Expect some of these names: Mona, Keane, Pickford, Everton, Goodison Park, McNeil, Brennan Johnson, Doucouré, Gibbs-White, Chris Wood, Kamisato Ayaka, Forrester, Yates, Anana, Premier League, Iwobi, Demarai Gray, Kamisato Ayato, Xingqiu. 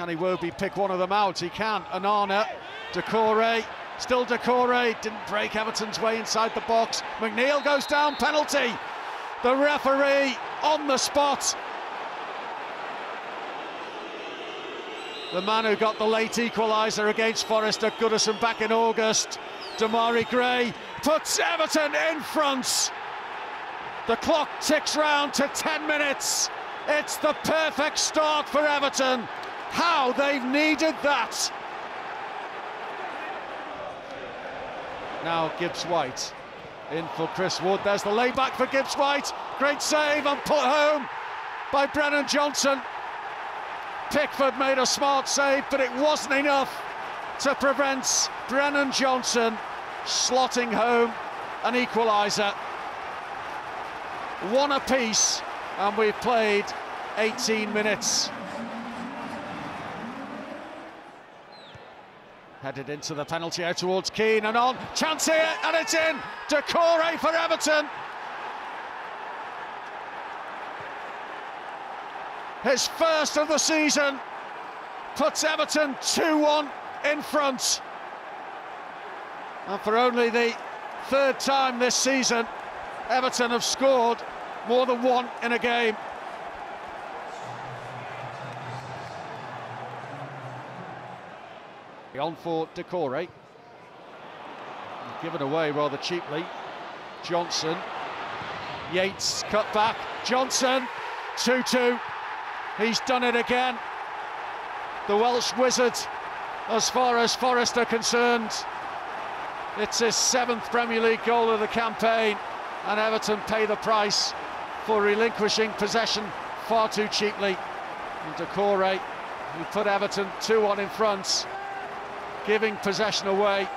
Can Iwobi pick one of them out? He can't. Anana, Doucouré, still Doucouré, didn't break Everton's way inside the box. McNeil goes down, penalty. The referee on the spot. The man who got the late equaliser against Forrester, Goodison back in August, Demarai Gray, puts Everton in front. The clock ticks round to 10 minutes. It's the perfect start for Everton. How they've needed that. Now Gibbs-White in for Chris Wood. There's the layback for Gibbs-White. Great save and put home by Brennan Johnson. Pickford made a smart save, but it wasn't enough to prevent Brennan Johnson slotting home an equaliser. One apiece, and we've played 18 minutes. Headed into the penalty out towards Keane, and on, chance here, and it's in. Doucouré for Everton. His first of the season puts Everton 2-1 in front. And for only the third time this season, Everton have scored more than one in a game. On for Doucouré, given away rather cheaply. Johnson, Yates cut back, Johnson, 2-2, he's done it again. The Welsh wizard, as far as Forrester concerned. It's his 7th Premier League goal of the campaign, and Everton pay the price for relinquishing possession far too cheaply. And Doucouré, who put Everton 2-1 in front, giving possession away.